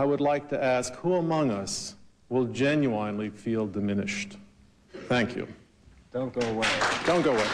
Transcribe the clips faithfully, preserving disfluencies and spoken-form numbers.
I would like to ask, who among us will genuinely feel diminished? Thank you. Don't go away. Don't go away.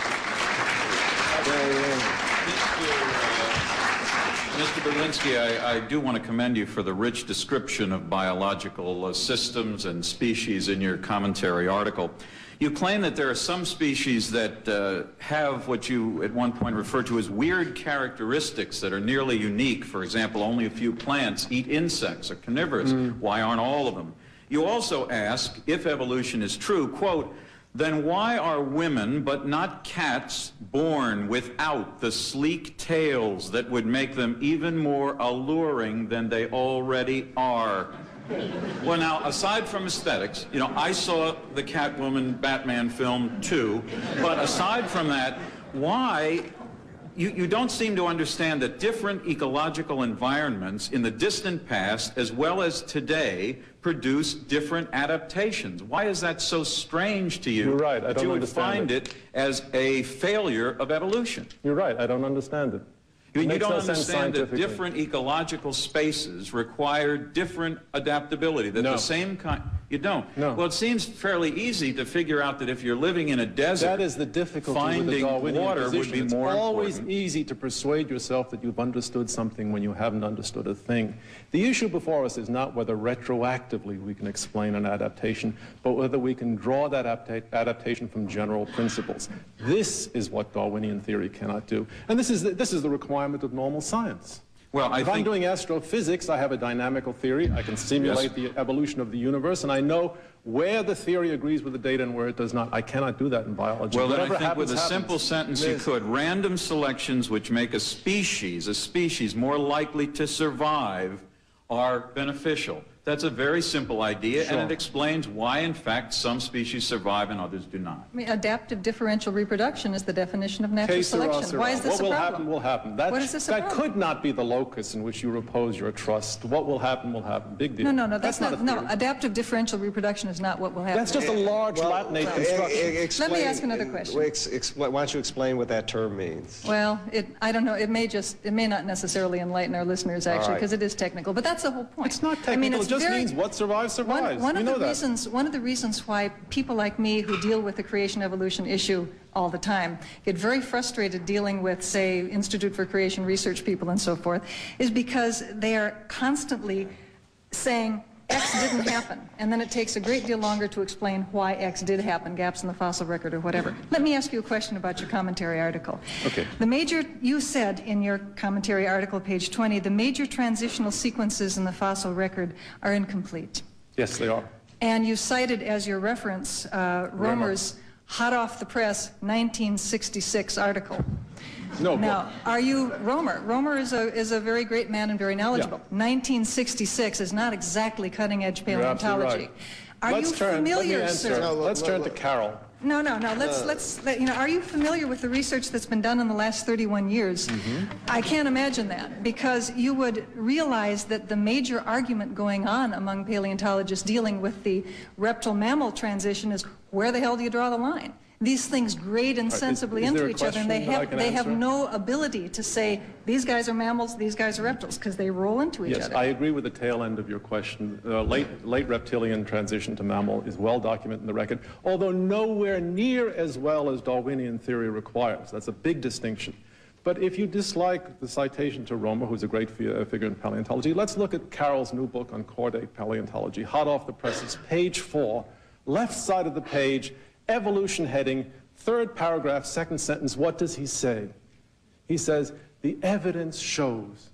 Mister Berlinski, I, I do want to commend you for the rich description of biological uh, systems and species in your commentary article. You claim that there are some species that uh, have what you at one point referred to as weird characteristics that are nearly unique. For example, only a few plants eat insects, are carnivorous. Mm. Why aren't all of them? You also ask, if evolution is true, quote, then why are women, but not cats, born without the sleek tails that would make them even more alluring than they already are? Well, now, aside from aesthetics, you know, I saw the Catwoman Batman film too, but aside from that, why, you, you don't seem to understand that different ecological environments in the distant past, as well as today, produce different adaptations. Why is that so strange to you? You're right, I don't you understand it. You would find it as a failure of evolution. You're right, I don't understand it. You, you don't understand that different ecological spaces require different adaptability, that no. the same kind... You don't? No. Well, it seems fairly easy to figure out that if you're living in a desert... That is the difficulty finding with the Darwinian water position. Would be it's more always important. Easy to persuade yourself that you've understood something when you haven't understood a thing. The issue before us is not whether retroactively we can explain an adaptation, but whether we can draw that adaptation from general principles. This is what Darwinian theory cannot do. And this is the, this is the requirement of normal science. Well, I if think... I'm doing astrophysics, I have a dynamical theory. I can simulate yes. the evolution of the universe, and I know where the theory agrees with the data and where it does not. I cannot do that in biology. Well, then I think happens, with a happens. simple sentence you could. Random selections which make a species, a species more likely to survive are beneficial. That's a very simple idea, sure. and it explains why, in fact, some species survive and others do not. I mean, adaptive differential reproduction is the definition of natural Case selection. Sera, sera. Why is this what a will problem? Happen will happen. That, what is this that could not be the locus in which you repose your trust. What will happen will happen. Big deal. No, no, no. That's, that's not, not no. Adaptive differential reproduction is not what will happen. That's just a large well, Latinate well, construction. It, it, explain, Let me ask another question. Ex, ex, why don't you explain what that term means? Well, it, I don't know. It may just it may not necessarily enlighten our listeners actually, because right. it is technical. But that's the whole point. It's not technical. I mean, it's It just Very, means what survives, survives. One, one, of the reasons, one of the reasons why people like me who deal with the creation-evolution issue all the time get very frustrated dealing with, say, Institute for Creation Research people and so forth, is because they are constantly saying X didn't happen, and then it takes a great deal longer to explain why X did happen, gaps in the fossil record or whatever. Let me ask you a question about your commentary article. Okay. The major, you said in your commentary article, page twenty, the major transitional sequences in the fossil record are incomplete. Yes, they are. And you cited as your reference uh, Romer's hot off the press nineteen sixty-six article. No, now, are you Romer? Romer is a is a very great man and very knowledgeable. Yeah. nineteen sixty-six is not exactly cutting-edge paleontology. Right. Are let's you turn, familiar, let sir? No, look, let's look, turn look. to Carroll. No, no, no. Let's uh, let's let, you know. Are you familiar with the research that's been done in the last thirty-one years? Mm-hmm. I can't imagine that, because you would realize that the major argument going on among paleontologists dealing with the reptile-mammal transition is where the hell do you draw the line? These things grade insensibly is, is into each other, and they have they answer? have no ability to say these guys are mammals, these guys are reptiles, because they roll into each yes, other. Yes, I agree with the tail end of your question. Uh, late late reptilian transition to mammal is well documented in the record, although nowhere near as well as Darwinian theory requires. That's a big distinction. But if you dislike the citation to Romer, who's a great figure in paleontology, let's look at Carroll's new book on chordate paleontology, hot off the presses, page four, left side of the page. Evolution heading, third paragraph, second sentence, what does he say? He says, the evidence shows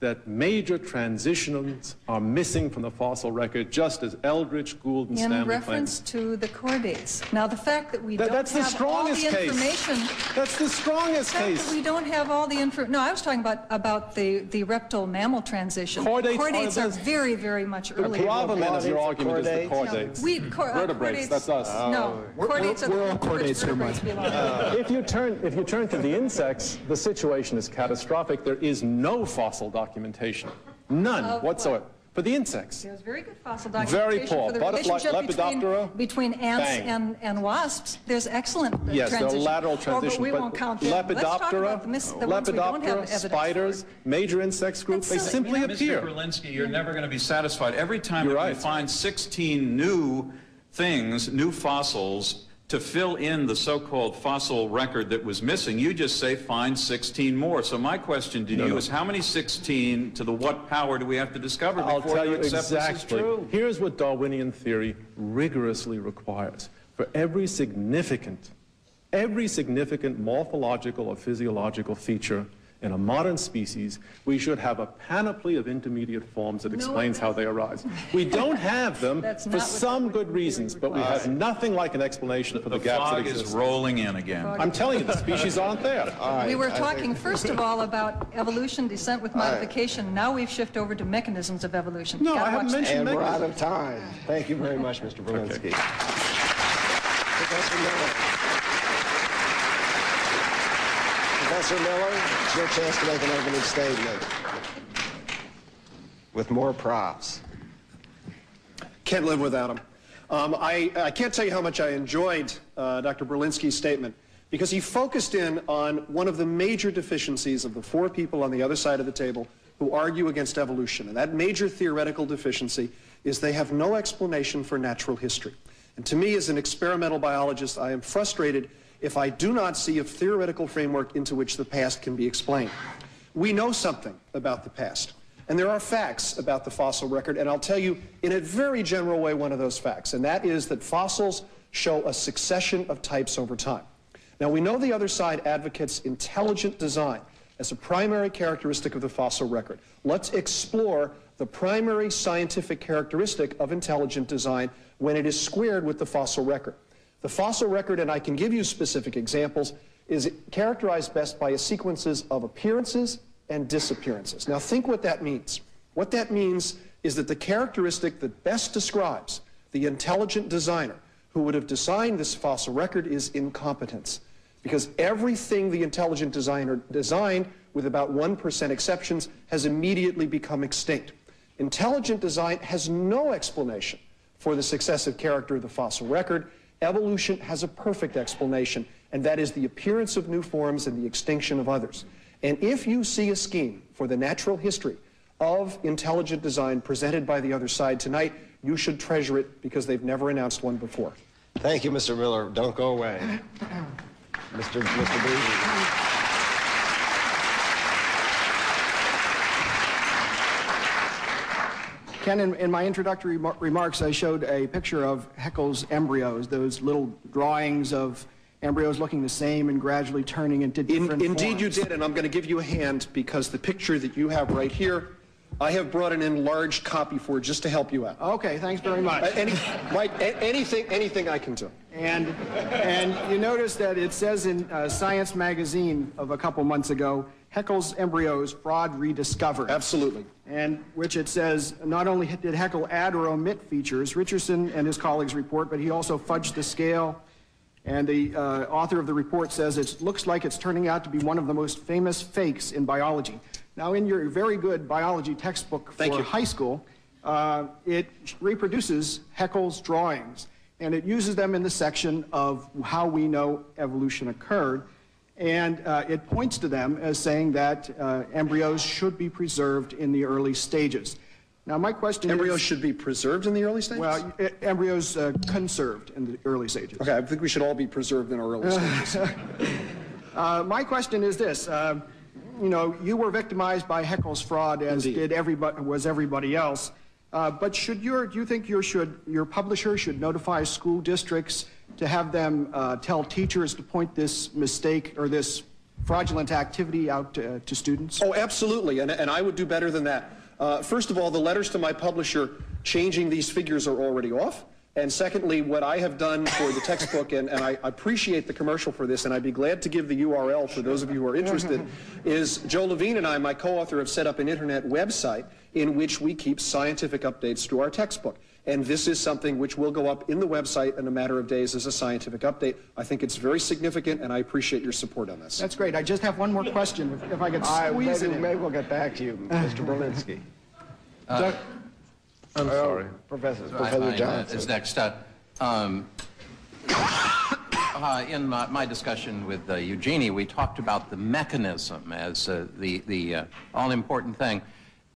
that major transitions are missing from the fossil record, just as Eldritch, Gould, and Stanley claimed. In reference to the chordates. Now, the fact that we don't have all the information... That's the strongest case. That we don't have all the info... No, I was talking about, about the, the reptile-mammal transition. Chordates are very, very much earlier. The gravamen of your argument is the chordates. We, vertebrates, that's us. No, chordates are... We're all chordates here, Mike. If you turn to the insects, the situation is catastrophic. There is no fossil documentation. None whatsoever. for the insects. There's very good fossil documentation very poor. for the Butterfly, relationship Lepidoptera, between, between ants and, and wasps. There's excellent uh, yes, transition. Yes, there are lateral transitions, oh, but we but won't count them. Lepidoptera, Let's talk about the mis the Lepidoptera spiders, for. major insects group, That's they silly. simply Mister appear. Mister Berlinski, you're yeah. never going to be satisfied. Every time you're that right. we find sixteen new things, new fossils, to fill in the so-called fossil record that was missing, you just say find sixteen more. So my question to no, you no. is how many sixteen to the what power do we have to discover I'll before tell you accept exactly. this is true? Here's what Darwinian theory rigorously requires. For every significant, every significant morphological or physiological feature in a modern species, we should have a panoply of intermediate forms that no explains how they arise. We don't have them for some good reasons, but we have nothing like an explanation the, for the, the gaps that exist. The fog is rolling in again. I'm telling you, the species aren't there. Right, we were talking, first of all, about evolution, descent with modification. Right. Now we've shifted over to mechanisms of evolution. No, I haven't mentioned mechanisms. And we're out of time. Thank you very much, Mister Berlinski. Okay. Professor Miller, it's your chance to make an opening statement with more props. Can't live without them. Um, I, I can't tell you how much I enjoyed uh, Doctor Berlinski's statement, because he focused in on one of the major deficiencies of the four people on the other side of the table who argue against evolution. And that major theoretical deficiency is they have no explanation for natural history. And to me, as an experimental biologist, I am frustrated if I do not see a theoretical framework into which the past can be explained. We know something about the past, and there are facts about the fossil record, and I'll tell you in a very general way one of those facts, and that is that fossils show a succession of types over time. Now, we know the other side advocates intelligent design as a primary characteristic of the fossil record. Let's explore the primary scientific characteristic of intelligent design when it is squared with the fossil record. The fossil record, and I can give you specific examples, is characterized best by a sequences of appearances and disappearances. Now think what that means. What that means is that the characteristic that best describes the intelligent designer who would have designed this fossil record is incompetence. Because everything the intelligent designer designed, with about one percent exceptions, has immediately become extinct. Intelligent design has no explanation for the successive character of the fossil record. Evolution has a perfect explanation, and that is the appearance of new forms and the extinction of others. And if you see a scheme for the natural history of intelligent design presented by the other side tonight, you should treasure it, because they've never announced one before. Thank you, Mister Miller. Don't go away. Mister Mister Beasley. Ken, in, in my introductory remar remarks, I showed a picture of Haeckel's embryos, those little drawings of embryos looking the same and gradually turning into different in, Indeed forms. You did, and I'm going to give you a hand, because the picture that you have right here, I have brought an enlarged copy for just to help you out. Okay, thanks very much. Uh, any, Mike, a anything, anything I can do. And, and you notice that it says in uh, Science Magazine of a couple months ago, Haeckel's embryos, fraud rediscovered. Absolutely. And which it says, not only did Haeckel add or omit features, Richardson and his colleagues report, but he also fudged the scale. And the uh, author of the report says it looks like it's turning out to be one of the most famous fakes in biology. Now, in your very good biology textbook for high school, uh, it reproduces Haeckel's drawings. And it uses them in the section of how we know evolution occurred. And uh, it points to them as saying that uh, embryos should be preserved in the early stages. Now, my question embryos is... Embryos should be preserved in the early stages? Well, e embryos uh, conserved in the early stages. Okay, I think we should all be preserved in our early stages. uh, my question is this. Uh, you know, you were victimized by Haeckel's fraud, as Indeed. did everybody, was everybody else. Uh, but should your, do you think your, should, your publisher should notify school districts to have them uh, tell teachers to point this mistake or this fraudulent activity out to, uh, to students? Oh, absolutely, and, and I would do better than that. Uh, first of all, the letters to my publisher changing these figures are already off. And secondly, what I have done for the textbook, and, and I appreciate the commercial for this, and I'd be glad to give the U R L for those of you who are interested, is Joe Levine and I, my co-author, have set up an internet website in which we keep scientific updates to our textbook. And this is something which will go up in the website in a matter of days as a scientific update. I think it's very significant, and I appreciate your support on this. That's great. I just have one more question, if, if I could squeeze I, maybe, it in. Maybe we'll get back to you, Mister Berlinski. Uh, I'm oh, sorry. Professor, so Professor Johnson is next. Uh, um, uh, in my, my discussion with uh, Eugenie, we talked about the mechanism as uh, the, the uh, all-important thing.